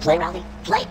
Play, Raleigh, play!